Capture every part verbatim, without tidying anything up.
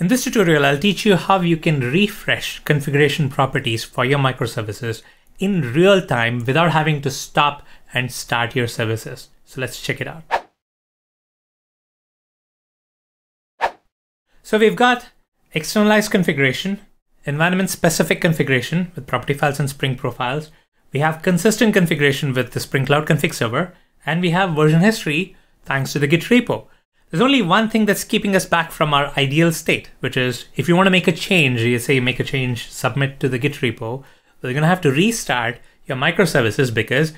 In this tutorial, I'll teach you how you can refresh configuration properties for your microservices in real time without having to stop and start your services. So let's check it out. So we've got externalized configuration, environment specific configuration with property files and Spring profiles. We have consistent configuration with the Spring Cloud Config server, and we have version history thanks to the Git repo. There's only one thing that's keeping us back from our ideal state, which is if you want to make a change, you say you make a change, submit to the Git repo, you're going to have to restart your microservices because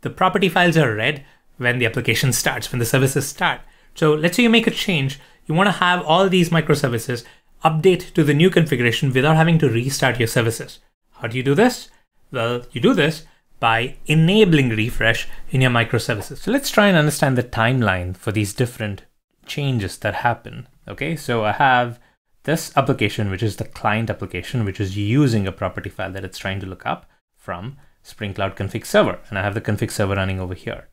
the property files are read when the application starts, when the services start. So let's say you make a change, you want to have all these microservices update to the new configuration without having to restart your services. How do you do this? Well, you do this by enabling refresh in your microservices. So let's try and understand the timeline for these different changes that happen. Okay, so I have this application, which is the client application, which is using a property file that it's trying to look up from Spring Cloud Config server. And I have the config server running over here.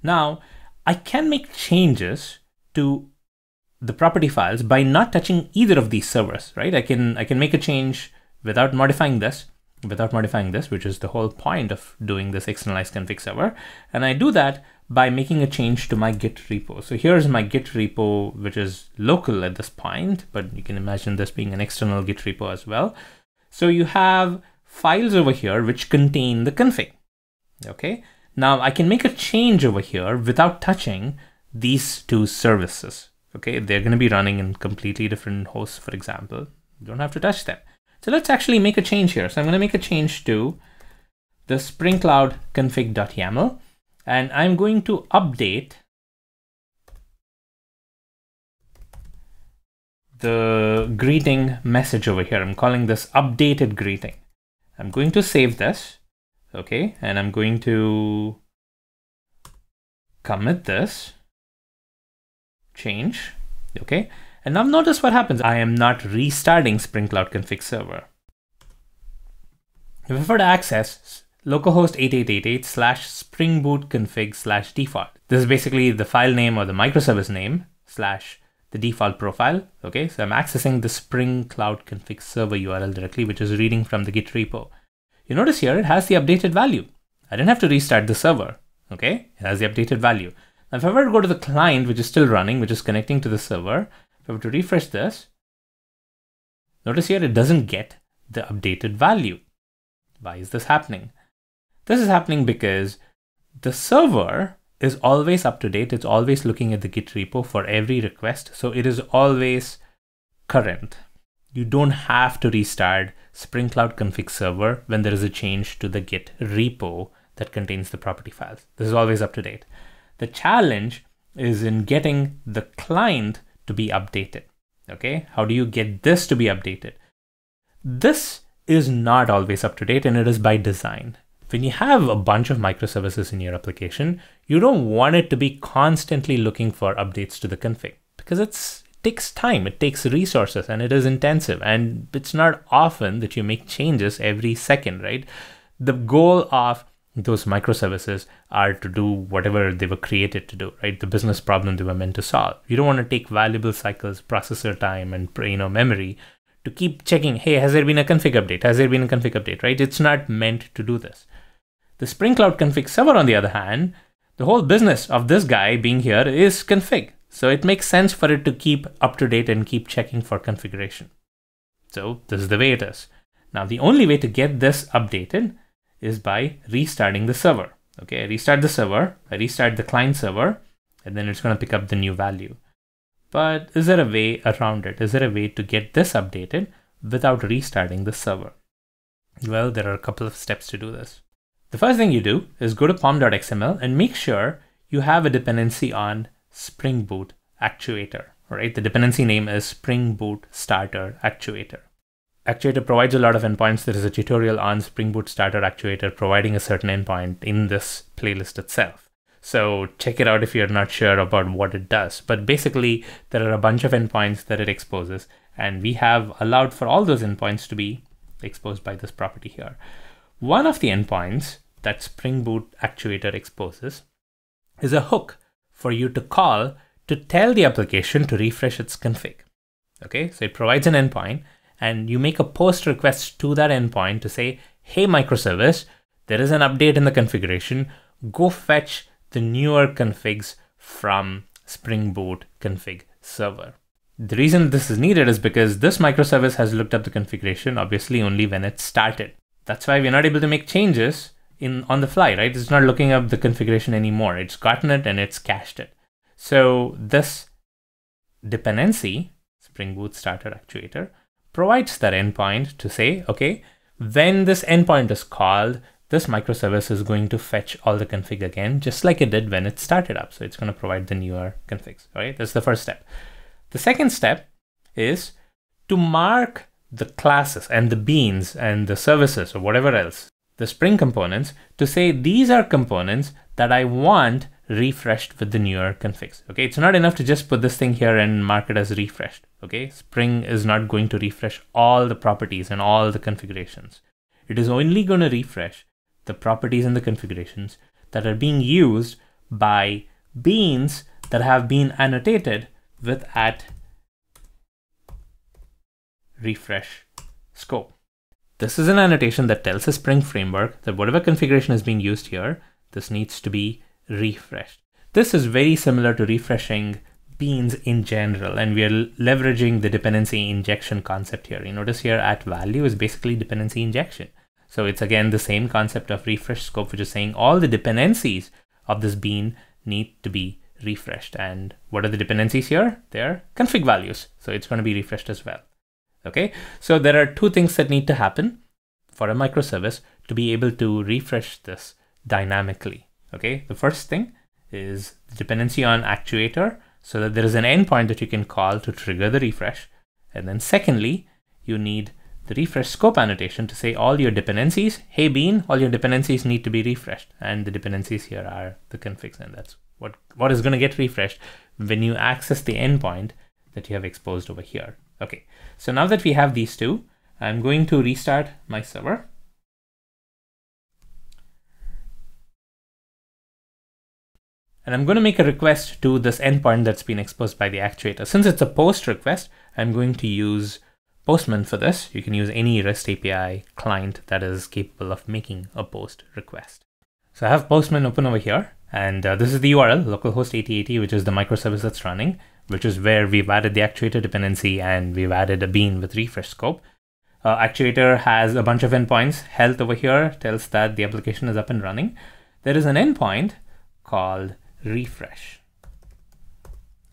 Now, I can make changes to the property files by not touching either of these servers, right? I can, I can make a change without modifying this, without modifying this, which is the whole point of doing this externalized config server. And I do that by making a change to my Git repo. So here's my Git repo, which is local at this point, but you can imagine this being an external Git repo as well. So you have files over here which contain the config. Okay. Now I can make a change over here without touching these two services. Okay. They're going to be running in completely different hosts, for example. You don't have to touch them. So let's actually make a change here. So I'm going to make a change to the Spring Cloud config.yaml. And I'm going to update the greeting message over here. I'm calling this updated greeting. I'm going to save this, okay? And I'm going to commit this change, okay? And now notice what happens. I am not restarting Spring Cloud Config server. If I prefer to access localhost eight eight eight eight slash spring boot config slash default. This is basically the file name or the microservice name slash the default profile. Okay, so I'm accessing the Spring Cloud Config server U R L directly, which is reading from the Git repo. You notice here, it has the updated value. I didn't have to restart the server. Okay, it has the updated value. Now, if I were to go to the client, which is still running, which is connecting to the server, if I were to refresh this, notice here, it doesn't get the updated value. Why is this happening? This is happening because the server is always up to date. It's always looking at the Git repo for every request. So it is always current. You don't have to restart Spring Cloud Config server when there is a change to the Git repo that contains the property files. This is always up to date. The challenge is in getting the client to be updated. Okay, how do you get this to be updated? This is not always up to date and it is by design. When you have a bunch of microservices in your application, you don't want it to be constantly looking for updates to the config because it's, it takes time, it takes resources, and it is intensive. And it's not often that you make changes every second, right? The goal of those microservices are to do whatever they were created to do, right? The business problem they were meant to solve. You don't want to take valuable cycles, processor time, and you know, memory to keep checking, hey, has there been a config update? Has there been a config update, right? It's not meant to do this. The Spring Cloud Config server, on the other hand, the whole business of this guy being here is config. So it makes sense for it to keep up to date and keep checking for configuration. So this is the way it is. Now, the only way to get this updated is by restarting the server. Okay, I restart the server, I restart the client server, and then it's gonna pick up the new value. But is there a way around it? Is there a way to get this updated without restarting the server? Well, there are a couple of steps to do this. The first thing you do is go to pom.xml and make sure you have a dependency on Spring Boot Actuator, right? The dependency name is Spring Boot Starter Actuator. Actuator provides a lot of endpoints. There is a tutorial on Spring Boot Starter Actuator providing a certain endpoint in this playlist itself. So check it out if you're not sure about what it does. But basically, there are a bunch of endpoints that it exposes, and we have allowed for all those endpoints to be exposed by this property here. One of the endpoints that Spring Boot Actuator exposes is a hook for you to call to tell the application to refresh its config. Okay, so it provides an endpoint, and you make a post request to that endpoint to say, hey, microservice, there is an update in the configuration. Go fetch the newer configs from Spring Boot config server. The reason this is needed is because this microservice has looked up the configuration, obviously only when it started. That's why we're not able to make changes in on the fly, right? It's not looking up the configuration anymore. It's gotten it and it's cached it. So this dependency, Spring Boot Starter Actuator, provides that endpoint to say, okay, when this endpoint is called, this microservice is going to fetch all the config again, just like it did when it started up. So it's going to provide the newer configs, all right? That's the first step. The second step is to mark the classes and the beans and the services or whatever else, the Spring components, to say these are components that I want refreshed with the newer configs. Okay, it's not enough to just put this thing here and mark it as refreshed. Okay, Spring is not going to refresh all the properties and all the configurations. It is only going to refresh the properties and the configurations that are being used by beans that have been annotated with at refresh scope. This is an annotation that tells the Spring framework that whatever configuration is being used here, this needs to be refreshed. This is very similar to refreshing beans in general, and we are leveraging the dependency injection concept here. You notice here at value is basically dependency injection. So it's again the same concept of refresh scope, which is saying all the dependencies of this bean need to be refreshed. And what are the dependencies here? They're config values. So it's going to be refreshed as well. Okay, so there are two things that need to happen for a microservice to be able to refresh this dynamically. Okay, the first thing is the dependency on actuator, so that there is an endpoint that you can call to trigger the refresh. And then secondly, you need the refresh scope annotation to say all your dependencies, hey bean, all your dependencies need to be refreshed. And the dependencies here are the configs, and that's What, what is going to get refreshed when you access the endpoint that you have exposed over here. Okay, so now that we have these two, I'm going to restart my server. And I'm going to make a request to this endpoint that's been exposed by the actuator. Since it's a post request, I'm going to use Postman for this. You can use any REST A P I client that is capable of making a post request. So I have Postman open over here. And uh, this is the U R L, localhost eighty eighty, which is the microservice that's running, which is where we've added the actuator dependency and we've added a bean with refresh scope. Uh, actuator has a bunch of endpoints. Health over here tells that the application is up and running. There is an endpoint called refresh.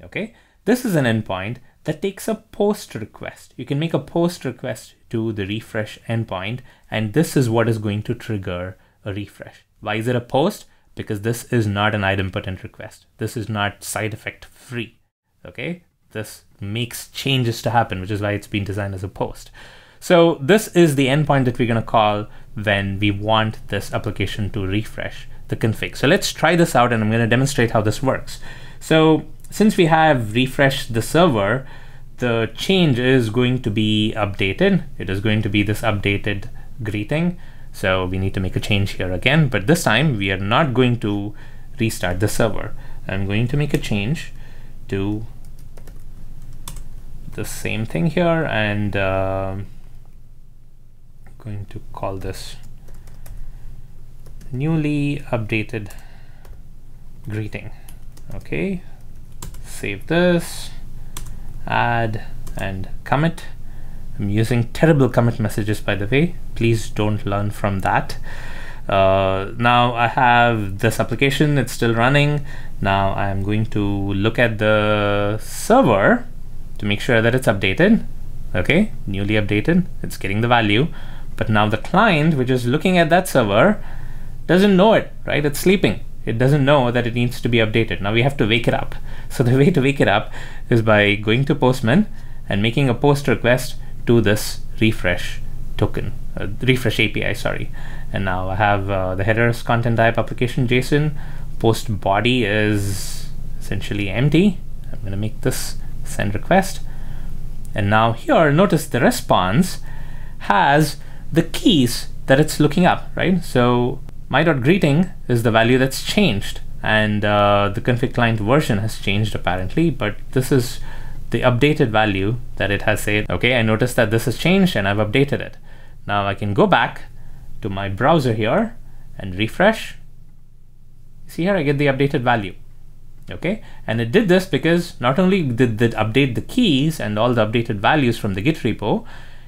Okay, this is an endpoint that takes a post request. You can make a post request to the refresh endpoint, and this is what is going to trigger a refresh. Why is it a post? Because this is not an idempotent request. This is not side effect free, okay? This makes changes to happen, which is why it's been designed as a post. So this is the endpoint that we're gonna call when we want this application to refresh the config. So let's try this out, and I'm gonna demonstrate how this works. So since we have refreshed the server, the change is going to be updated. It is going to be this updated greeting. So we need to make a change here again, but this time we are not going to restart the server. I'm going to make a change to the same thing here, and uh, I'm going to call this newly updated greeting. Okay, save this, add and commit. I'm using terrible commit messages, by the way. Please don't learn from that. Uh, now I have this application, it's still running. Now I'm going to look at the server to make sure that it's updated. Okay, newly updated, it's getting the value. But now the client, which is looking at that server, doesn't know it, right? It's sleeping. It doesn't know that it needs to be updated. Now we have to wake it up. So the way to wake it up is by going to Postman and making a post request to this refresh token, uh, refresh A P I, sorry. And now I have uh, the headers, content type, application JSON, post body is essentially empty. I'm gonna make this send request. And now here, notice the response has the keys that it's looking up, right? So my.greeting is the value that's changed, and uh, the config client version has changed apparently, but this is the updated value that it has saved. Okay, I noticed that this has changed and I've updated it. Now I can go back to my browser here and refresh. See here, I get the updated value. Okay, and it did this because not only did it update the keys and all the updated values from the Git repo,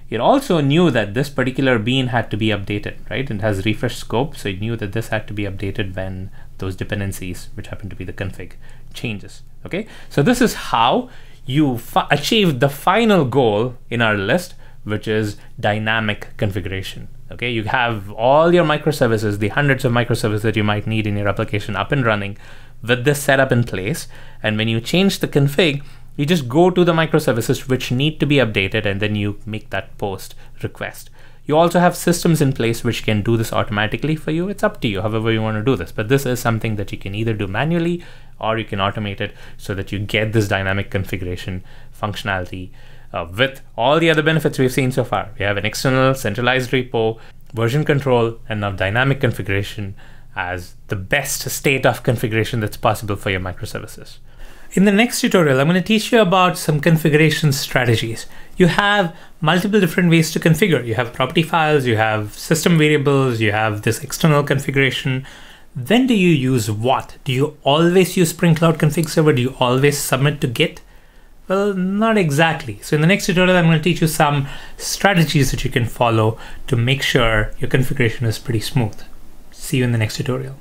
it also knew that this particular bean had to be updated, right? It has refresh scope, so it knew that this had to be updated when those dependencies, which happen to be the config, changes. Okay, so this is how you achieve the final goal in our list, which is dynamic configuration. Okay, you have all your microservices, the hundreds of microservices that you might need in your application up and running with this setup in place. And when you change the config, you just go to the microservices which need to be updated and then you make that post request. You also have systems in place which can do this automatically for you. It's up to you, however you want to do this. But this is something that you can either do manually or you can automate it so that you get this dynamic configuration functionality uh, with all the other benefits we've seen so far. We have an external centralized repo, version control, and now dynamic configuration as the best state of configuration that's possible for your microservices. In the next tutorial, I'm going to teach you about some configuration strategies. You have multiple different ways to configure. You have property files, you have system variables, you have this external configuration. When do you use what? Do you always use Spring Cloud Config Server? Do you always submit to Git? Well, not exactly. So in the next tutorial, I'm going to teach you some strategies that you can follow to make sure your configuration is pretty smooth. See you in the next tutorial.